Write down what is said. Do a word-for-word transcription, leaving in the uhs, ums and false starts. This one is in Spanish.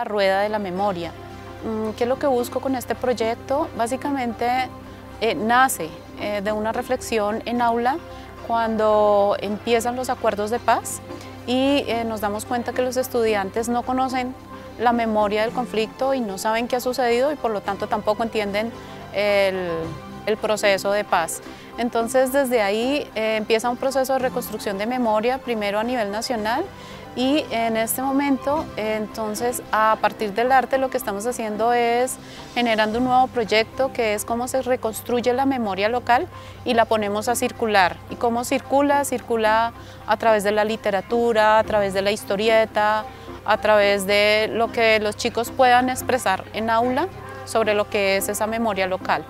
La rueda de la memoria. ¿Qué es lo que busco con este proyecto? Básicamente eh, nace eh, de una reflexión en aula cuando empiezan los acuerdos de paz y eh, nos damos cuenta que los estudiantes no conocen la memoria del conflicto y no saben qué ha sucedido y por lo tanto tampoco entienden el, el proceso de paz. Entonces desde ahí eh, empieza un proceso de reconstrucción de memoria, primero a nivel nacional, y en este momento, entonces, a partir del arte lo que estamos haciendo es generando un nuevo proyecto que es cómo se reconstruye la memoria local y la ponemos a circular. ¿Y cómo circula? Circula a través de la literatura, a través de la historieta, a través de lo que los chicos puedan expresar en aula sobre lo que es esa memoria local.